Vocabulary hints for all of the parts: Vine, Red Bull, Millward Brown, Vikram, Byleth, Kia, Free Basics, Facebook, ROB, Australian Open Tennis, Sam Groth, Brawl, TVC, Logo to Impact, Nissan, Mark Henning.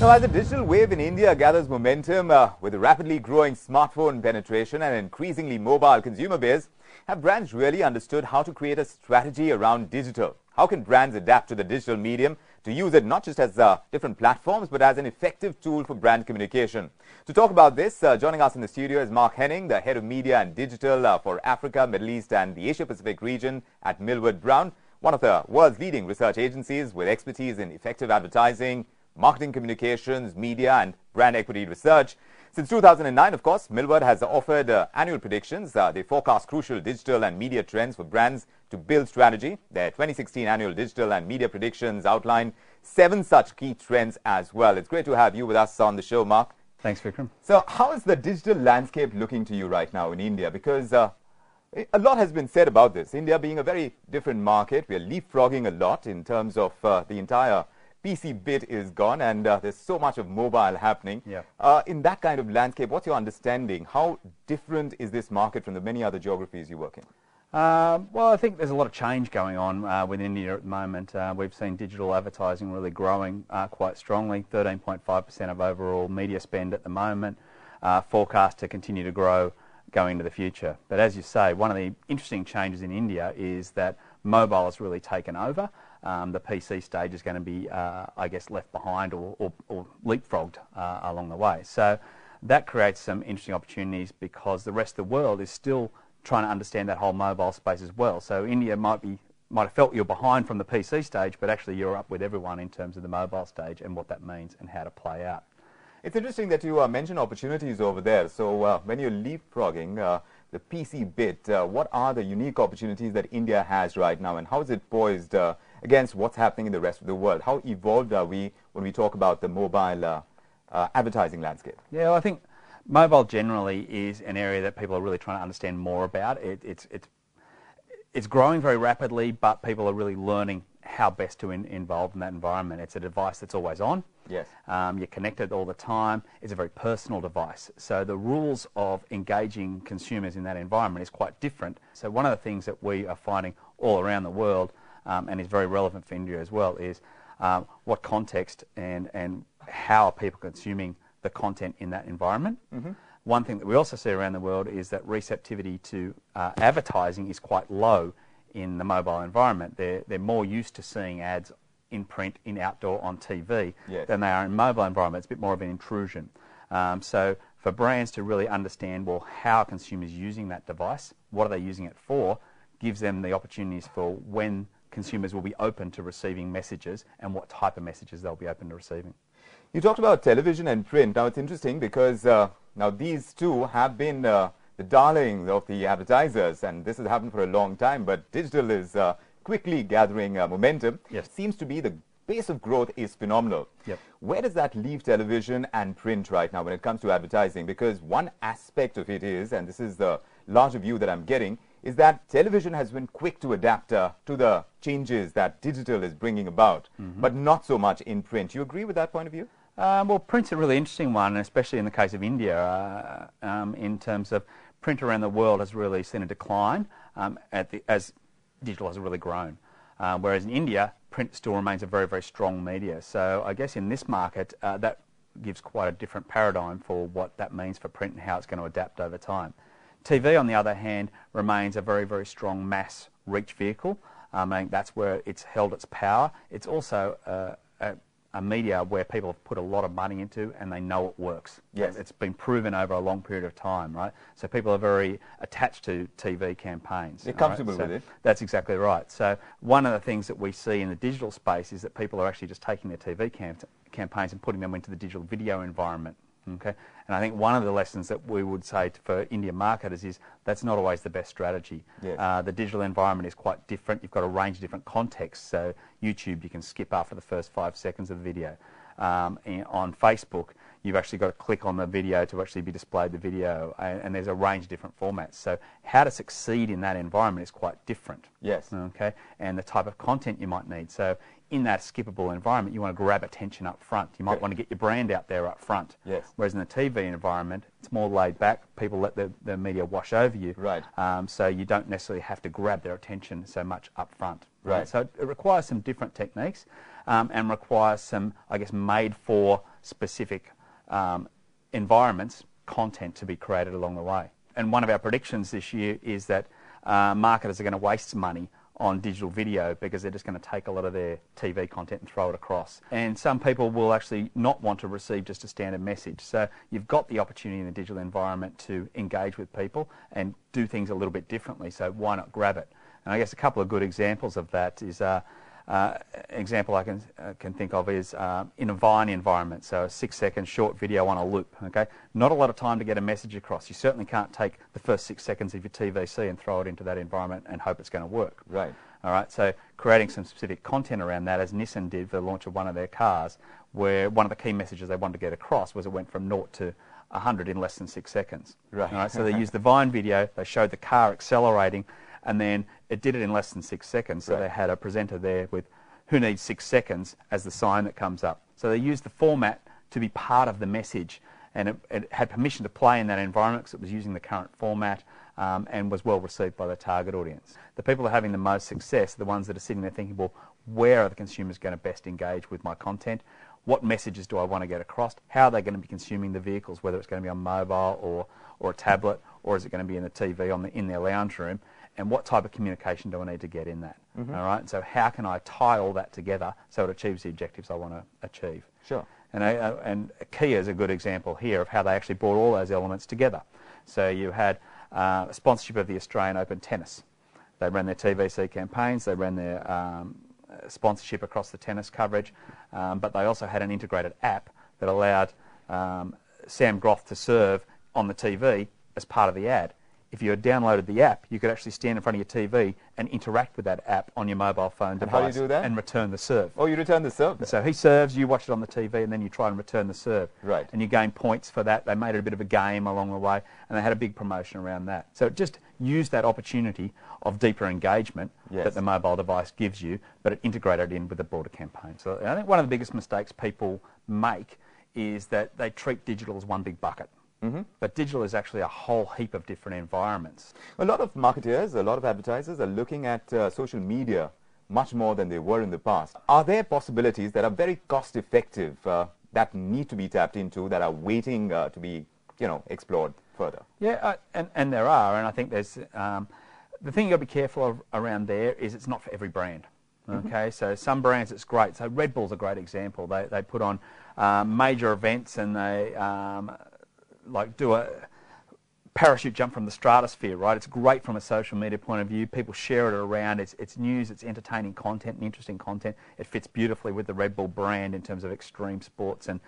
Now, as the digital wave in India gathers momentum with a rapidly growing smartphone penetration and increasingly mobile consumer base, have brands really understood how to create a strategy around digital? How can brands adapt to the digital medium to use it not just as different platforms but as an effective tool for brand communication? To talk about this, joining us in the studio is Mark Henning, the Head of Media and Digital for Africa, Middle East and the Asia-Pacific region at Millward Brown, one of the world's leading research agencies with expertise in effective advertising, marketing communications, media and brand equity research. Since 2009, of course, Millward has offered annual predictions. They forecast crucial digital and media trends for brands to build strategy. Their 2016 annual digital and media predictions outline 7 such key trends as well. It's great to have you with us on the show, Mark. Thanks, Vikram. So how is the digital landscape looking to you right now in India? Because a lot has been said about this. India being a very different market, we are leapfrogging a lot in terms of the entire PC bit is gone and there's so much of mobile happening. Yeah. In that kind of landscape, what's your understanding? How different is this market from the many other geographies you work in? Well, I think there's a lot of change going on within India at the moment. We've seen digital advertising really growing quite strongly, 13.5% of overall media spend at the moment, forecast to continue to grow going into the future. But as you say, one of the interesting changes in India is that mobile has really taken over. The PC stage is going to be, I guess, left behind or leapfrogged along the way. So that creates some interesting opportunities because the rest of the world is still trying to understand that whole mobile space as well. So India might have felt you're behind from the PC stage, but actually you're up with everyone in terms of the mobile stage and what that means and how to play out. It's interesting that you mentioned opportunities over there. So when you're leapfrogging the PC bit, what are the unique opportunities that India has right now and how is it poised against what's happening in the rest of the world? How evolved are we when we talk about the mobile advertising landscape? Yeah, well, I think mobile generally is an area that people are really trying to understand more about. It's growing very rapidly, but people are really learning how best to involve in that environment. It's a device that's always on. Yes. You're connected all the time. It's a very personal device. So the rules of engaging consumers in that environment is quite different. So one of the things that we are finding all around the world and is very relevant for India as well is what context and how are people consuming the content in that environment. Mm-hmm. One thing that we also see around the world is that receptivity to advertising is quite low in the mobile environment. They're more used to seeing ads in print, in outdoor, on TV yes. than they are in mobile environments. It's a bit more of an intrusion. So for brands to really understand, well, how are consumers using that device, what are they using it for, gives them the opportunities for when consumers will be open to receiving messages and what type of messages they'll be open to receiving. You talked about television and print. Now it's interesting because now these two have been the darlings of the advertisers and this has happened for a long time, but digital is quickly gathering momentum. Yes. Seems to be the pace of growth is phenomenal. Yep. Where does that leave television and print right now when it comes to advertising? Because one aspect of it is, and this is the larger view that I'm getting, is that television has been quick to adapt to the changes that digital is bringing about, mm-hmm. but not so much in print. Do you agree with that point of view? Well, print's a really interesting one, especially in the case of India, in terms of print around the world has really seen a decline as digital has really grown. Whereas in India, print still remains a very, very strong media. So I guess in this market, that gives quite a different paradigm for what that means for print and how it's going to adapt over time. TV, on the other hand, remains a very, very strong mass reach vehicle. I think that's where it's held its power. It's also a media where people have put a lot of money into and they know it works. Yes. It's been proven over a long period of time, right? So people are very attached to TV campaigns. They're comfortable with it. That's exactly right. So one of the things that we see in the digital space is that people are actually just taking their TV campaigns and putting them into the digital video environment. Okay, and I think one of the lessons that we would say for Indian marketers is that's not always the best strategy. Yes. The digital environment is quite different. You've got a range of different contexts. So YouTube, you can skip after the first 5 seconds of the video. On Facebook, you've actually got to click on the video to actually be displayed the video, and there's a range of different formats. So how to succeed in that environment is quite different. Yes. Okay, and the type of content you might need. So in that skippable environment, you want to grab attention up front. You might want to get your brand out there up front. Yes. Whereas in the TV environment, it's more laid back. People let the media wash over you. Right. So you don't necessarily have to grab their attention so much up front. Right. So it requires some different techniques. and requires some, I guess, made-for specific environments, content to be created along the way. And one of our predictions this year is that marketers are going to waste money on digital video because they're just going to take a lot of their TV content and throw it across. And some people will actually not want to receive just a standard message. So you've got the opportunity in the digital environment to engage with people and do things a little bit differently, so why not grab it? And I guess a couple of good examples of that is an example I can think of is in a Vine environment, so a 6-second short video on a loop. Okay, not a lot of time to get a message across. You certainly can't take the first 6 seconds of your TVC and throw it into that environment and hope it's going to work. Right. All right. So creating some specific content around that, as Nissan did for the launch of one of their cars, where one of the key messages they wanted to get across was it went from 0 to 100 in less than 6 seconds. Right. All right. So they used the Vine video. They showed the car accelerating, and then it did it in less than 6 seconds, so they had a presenter there with "Who needs 6 seconds?" as the sign that comes up. So they used the format to be part of the message, and it had permission to play in that environment because it was using the current format and was well received by the target audience. The people that are having the most success are the ones that are sitting there thinking, well, where are the consumers going to best engage with my content? What messages do I want to get across? How are they going to be consuming the vehicles, whether it's going to be on mobile or a tablet, or is it going to be in the TV in their lounge room? And what type of communication do I need to get in that? Mm-hmm. All right. So how can I tie all that together so it achieves the objectives I want to achieve? Sure. And Kia is a good example here of how they actually brought all those elements together. So you had a sponsorship of the Australian Open Tennis. They ran their TVC campaigns. They ran their sponsorship across the tennis coverage. But they also had an integrated app that allowed Sam Groth to serve on the TV as part of the ad. If you had downloaded the app, you could actually stand in front of your TV and interact with that app on your mobile phone device. How do you do that? And return the serve. Oh, you return the serve? So he serves, you watch it on the TV, and then you try and return the serve. Right. And you gain points for that. They made it a bit of a game along the way, and they had a big promotion around that. So it just used that opportunity of deeper engagement that the mobile device gives you, but it integrated in with a broader campaign. So I think one of the biggest mistakes people make is that they treat digital as one big bucket. Mm-hmm. But digital is actually a whole heap of different environments. A lot of marketeers, a lot of advertisers are looking at social media much more than they were in the past. Are there possibilities that are very cost-effective that need to be tapped into, that are waiting to be, explored further? Yeah, and there are, and I think there's the thing you've got to be careful of around there is it's not for every brand. Okay, so some brands it's great. So Red Bull's a great example. They put on major events and they like do a parachute jump from the stratosphere, right? It's great from a social media point of view. People share it around. It's news, it's entertaining content and interesting content. It fits beautifully with the Red Bull brand in terms of extreme sports and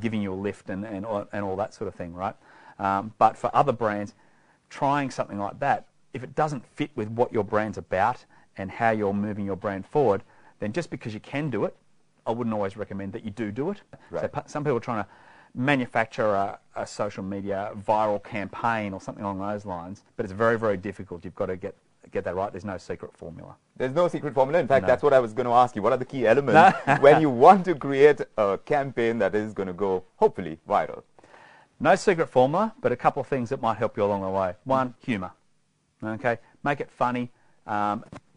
giving you a lift and all that sort of thing, right? But for other brands, trying something like that, if it doesn't fit with what your brand's about and how you're moving your brand forward, then just because you can do it, I wouldn't always recommend that you do it. Right. So some people are trying to manufacture a social media viral campaign or something along those lines, but it's very, very difficult. You've got to get that right. There's no secret formula. There's no secret formula. In fact, that's what I was going to ask you. What are the key elements when you want to create a campaign that is going to go, hopefully, viral? No secret formula, but a couple of things that might help you along the way. One, humour. Okay, make it funny.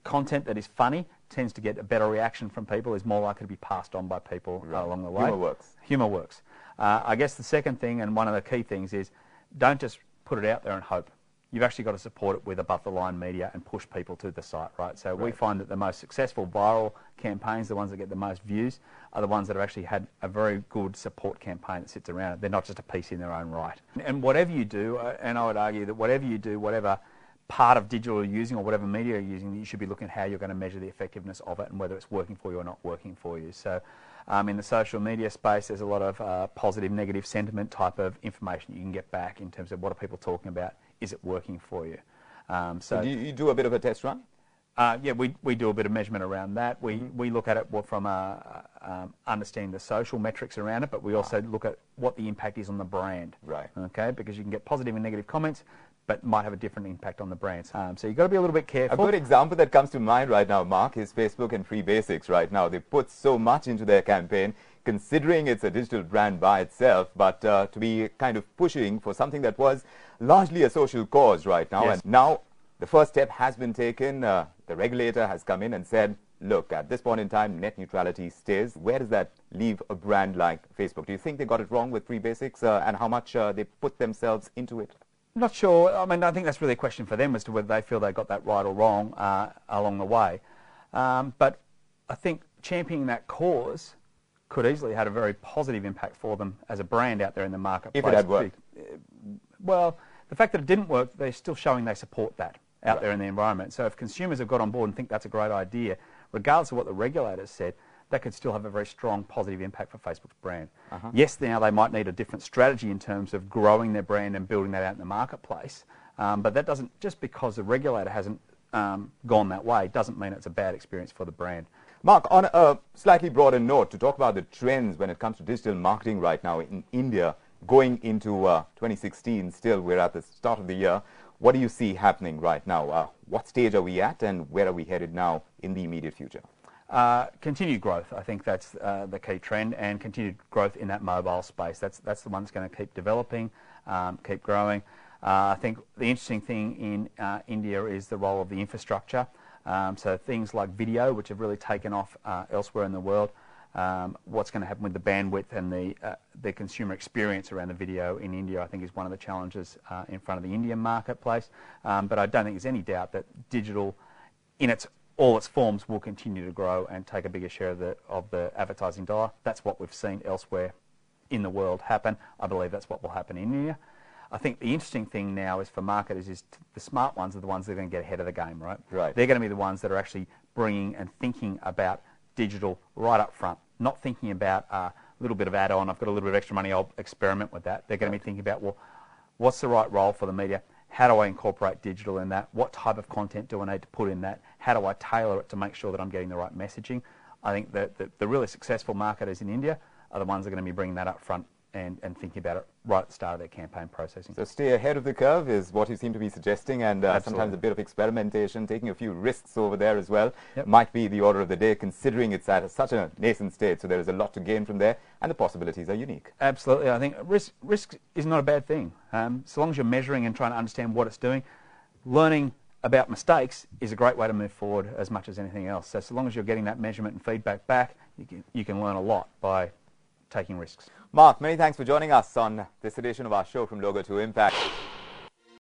Content that is funny tends to get a better reaction from people, is more likely to be passed on by people along the way. Humour works. Humour works. I guess the second thing, and one of the key things, is don't just put it out there and hope. You've actually got to support it with above-the-line media and push people to the site, right? So we find that the most successful viral campaigns, the ones that get the most views, are the ones that have actually had a very good support campaign that sits around it. They're not just a piece in their own right. And whatever you do, and I would argue that whatever you do, whatever part of digital you're using or whatever media you're using, you should be looking at how you're going to measure the effectiveness of it and whether it's working for you or not working for you. So in the social media space, there's a lot of positive, negative sentiment type of information you can get back in terms of what are people talking about, is it working for you? So do you do a bit of a test run? Yeah, we do a bit of measurement around that. We look at it from understanding the social metrics around it, but we also look at what the impact is on the brand. Right. Okay, because you can get positive and negative comments, but might have a different impact on the brands. So you've got to be a little bit careful. A good example that comes to mind right now, Mark, is Facebook and Free Basics right now. They put so much into their campaign, considering it's a digital brand by itself, but to be kind of pushing for something that was largely a social cause right now. Yes. And now the first step has been taken. The regulator has come in and said, look, at this point in time, net neutrality stays. Where does that leave a brand like Facebook? Do you think they got it wrong with Free Basics and how much they put themselves into it? Not sure. I mean, I think that's really a question for them as to whether they feel they got that right or wrong along the way. But I think championing that cause could easily have had a very positive impact for them as a brand out there in the marketplace. If it had worked. Well, the fact that it didn't work, they're still showing they support that out there in the environment. So if consumers have got on board and think that's a great idea, regardless of what the regulators said, that could still have a very strong positive impact for Facebook's brand. Yes, now they might need a different strategy in terms of growing their brand and building that out in the marketplace, but that doesn't, just because the regulator hasn't gone that way, doesn't mean it's a bad experience for the brand. Mark, on a slightly broader note, to talk about the trends when it comes to digital marketing right now in India, going into 2016, still we're at the start of the year. What do you see happening right now? What stage are we at and where are we headed now in the immediate future? Continued growth, I think that's the key trend, and continued growth in that mobile space. That's the one that's going to keep developing, keep growing. I think the interesting thing in India is the role of the infrastructure. So things like video, which have really taken off elsewhere in the world, what's going to happen with the bandwidth and the consumer experience around the video in India, I think, is one of the challenges in front of the Indian marketplace. But I don't think there's any doubt that digital, in all its forms, will continue to grow and take a bigger share of the advertising dollar. That's what we've seen elsewhere in the world happen. I believe that's what will happen in India. I think the interesting thing now is for marketers is the smart ones are the ones that are going to get ahead of the game, right? Right. They're going to be the ones that are actually bringing and thinking about digital right up front, not thinking about a little bit of add-on, I've got a little bit of extra money, I'll experiment with that. They're going to be thinking about, well, what's the right role for the media? How do I incorporate digital in that? What type of content do I need to put in that? How do I tailor it to make sure that I'm getting the right messaging? I think that the really successful marketers in India are the ones that are going to be bringing that up front and thinking about it right at the start of their campaign processing. So stay ahead of the curve is what you seem to be suggesting, and sometimes a bit of experimentation, taking a few risks over there as well, might be the order of the day, considering it's at such a nascent stage. So there is a lot to gain from there, and the possibilities are unique. Absolutely. I think risk is not a bad thing. So long as you're measuring and trying to understand what it's doing, learning about mistakes is a great way to move forward as much as anything else. So long as you're getting that measurement and feedback back, you can learn a lot by taking risks. Mark, many thanks for joining us on this edition of our show from Logo to Impact.